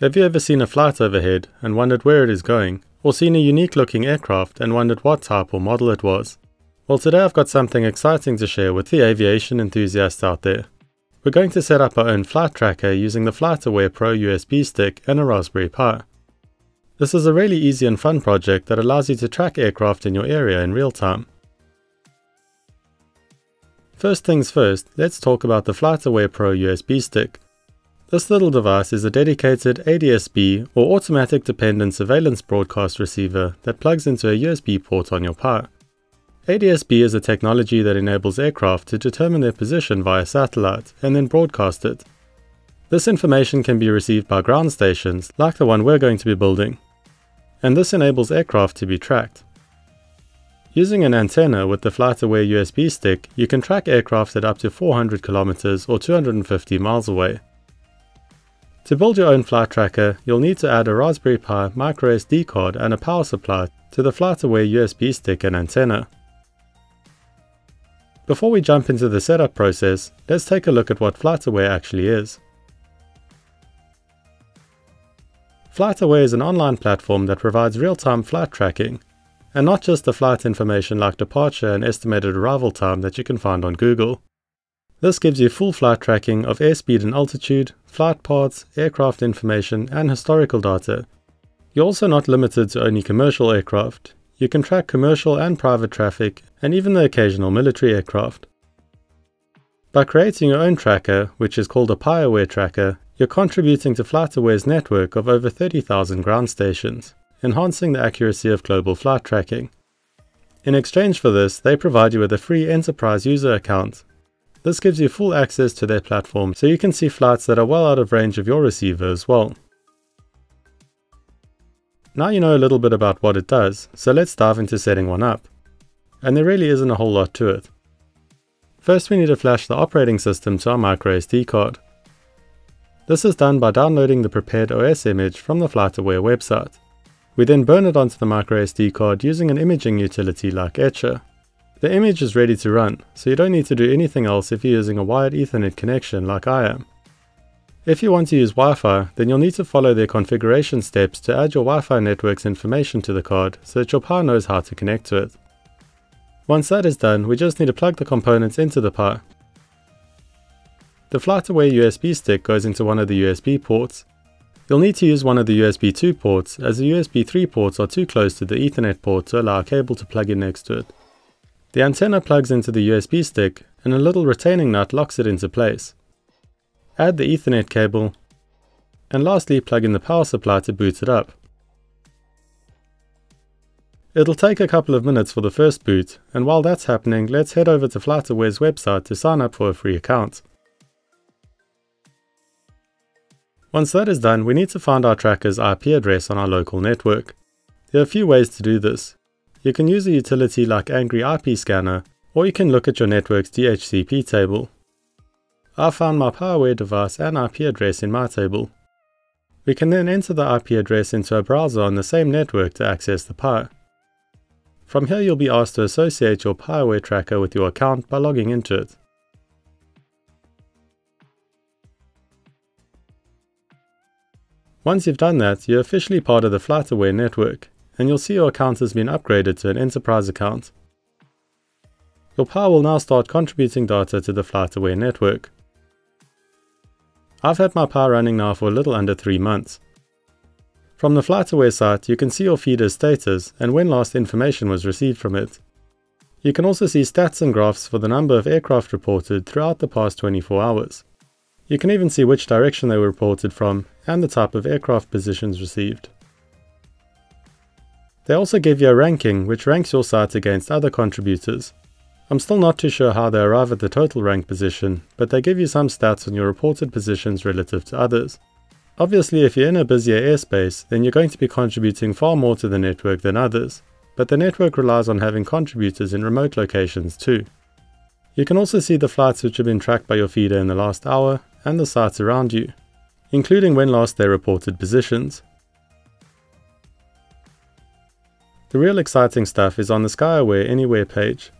Have you ever seen a flight overhead and wondered where it is going? Or seen a unique looking aircraft and wondered what type or model it was? Well, today I've got something exciting to share with the aviation enthusiasts out there. We're going to set up our own flight tracker using the FlightAware Pro USB stick and a Raspberry Pi. This is a really easy and fun project that allows you to track aircraft in your area in real time. First things first, let's talk about the FlightAware Pro USB stick. This little device is a dedicated ADS-B or Automatic Dependent Surveillance Broadcast receiver that plugs into a USB port on your Pi. ADS-B is a technology that enables aircraft to determine their position via satellite and then broadcast it. This information can be received by ground stations like the one we're going to be building, and this enables aircraft to be tracked. Using an antenna with the FlightAware USB stick, you can track aircraft at up to 400 kilometers or 250 miles away. To build your own flight tracker, you'll need to add a Raspberry Pi microSD card and a power supply to the FlightAware USB stick and antenna. Before we jump into the setup process, let's take a look at what FlightAware actually is. FlightAware is an online platform that provides real-time flight tracking, and not just the flight information like departure and estimated arrival time that you can find on Google. This gives you full flight tracking of airspeed and altitude, flight paths, aircraft information, and historical data. You're also not limited to only commercial aircraft. You can track commercial and private traffic, and even the occasional military aircraft. By creating your own tracker, which is called a PiAware tracker, you're contributing to FlightAware's network of over 30,000 ground stations, enhancing the accuracy of global flight tracking. In exchange for this, they provide you with a free enterprise user account. This gives you full access to their platform, so you can see flights that are well out of range of your receiver as well. Now you know a little bit about what it does, so let's dive into setting one up. And there really isn't a whole lot to it. First, we need to flash the operating system to our microSD card. This is done by downloading the prepared OS image from the FlightAware website. We then burn it onto the microSD card using an imaging utility like Etcher. The image is ready to run, so you don't need to do anything else if you're using a wired Ethernet connection like I am. If you want to use Wi-Fi, then you'll need to follow their configuration steps to add your Wi-Fi network's information to the card so that your Pi knows how to connect to it. Once that is done, we just need to plug the components into the Pi. The FlightAware USB stick goes into one of the USB ports. You'll need to use one of the USB 2 ports, as the USB 3 ports are too close to the Ethernet port to allow a cable to plug in next to it. The antenna plugs into the USB stick, and a little retaining nut locks it into place. Add the Ethernet cable, and lastly plug in the power supply to boot it up. It'll take a couple of minutes for the first boot, and while that's happening, let's head over to FlightAware's website to sign up for a free account. Once that is done, we need to find our tracker's IP address on our local network. There are a few ways to do this. You can use a utility like Angry IP Scanner, or you can look at your network's DHCP table. I found my PiAware device and IP address in my table. We can then enter the IP address into a browser on the same network to access the Pi. From here, you'll be asked to associate your PiAware tracker with your account by logging into it. Once you've done that, you're officially part of the FlightAware network, and you'll see your account has been upgraded to an enterprise account. Your Pi will now start contributing data to the FlightAware network. I've had my Pi running now for a little under 3 months. From the FlightAware site, you can see your feeder's status and when last information was received from it. You can also see stats and graphs for the number of aircraft reported throughout the past 24 hours. You can even see which direction they were reported from and the type of aircraft positions received. They also give you a ranking, which ranks your site against other contributors. I'm still not too sure how they arrive at the total rank position, but they give you some stats on your reported positions relative to others. Obviously, if you're in a busier airspace, then you're going to be contributing far more to the network than others, but the network relies on having contributors in remote locations too. You can also see the flights which have been tracked by your feeder in the last hour, and the sites around you, including when last they reported positions. The real exciting stuff is on the SkyAware Anywhere page.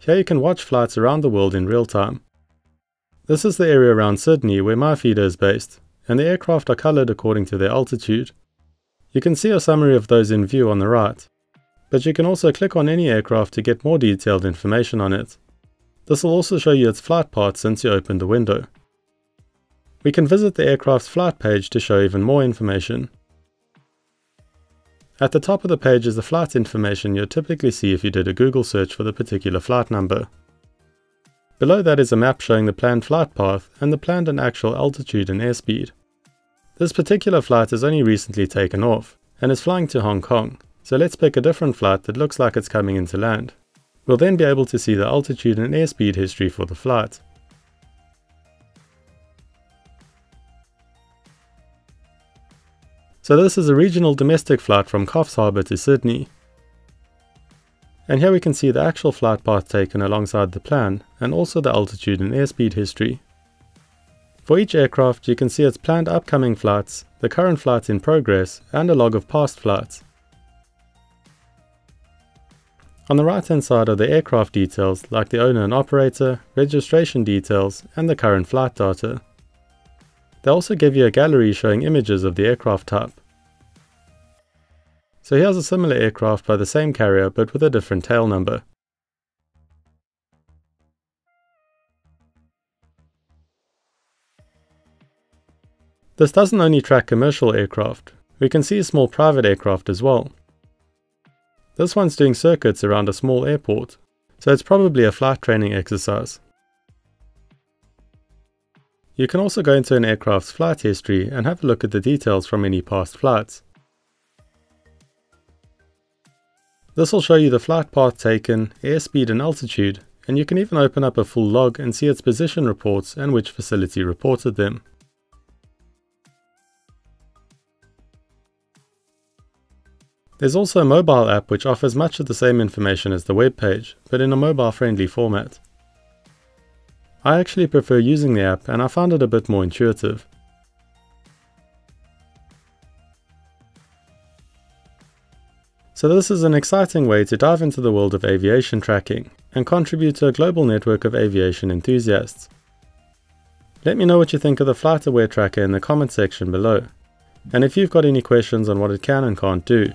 Here you can watch flights around the world in real time. This is the area around Sydney where my feeder is based, and the aircraft are coloured according to their altitude. You can see a summary of those in view on the right, but you can also click on any aircraft to get more detailed information on it. This will also show you its flight path since you opened the window. We can visit the aircraft's flight page to show even more information. At the top of the page is the flight information you'll typically see if you did a Google search for the particular flight number. Below that is a map showing the planned flight path and the planned and actual altitude and airspeed. This particular flight has only recently taken off and is flying to Hong Kong, so let's pick a different flight that looks like it's coming into land. We'll then be able to see the altitude and airspeed history for the flight. So this is a regional domestic flight from Coffs Harbour to Sydney. And here we can see the actual flight path taken alongside the plan and also the altitude and airspeed history. For each aircraft you can see its planned upcoming flights, the current flights in progress and a log of past flights. On the right hand side are the aircraft details like the owner and operator, registration details and the current flight data. They also give you a gallery showing images of the aircraft type. So here's a similar aircraft by the same carrier but with a different tail number. This doesn't only track commercial aircraft, we can see small private aircraft as well. This one's doing circuits around a small airport, so it's probably a flight training exercise. You can also go into an aircraft's flight history and have a look at the details from any past flights. This will show you the flight path taken, airspeed and altitude, and you can even open up a full log and see its position reports and which facility reported them. There's also a mobile app which offers much of the same information as the web page, but in a mobile-friendly format. I actually prefer using the app and I found it a bit more intuitive. So this is an exciting way to dive into the world of aviation tracking and contribute to a global network of aviation enthusiasts. Let me know what you think of the FlightAware tracker in the comment section below, and if you've got any questions on what it can and can't do.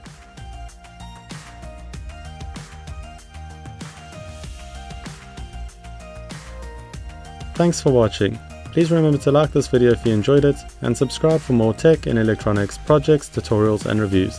Thanks for watching. Please remember to like this video if you enjoyed it and subscribe for more tech and electronics projects, tutorials and reviews.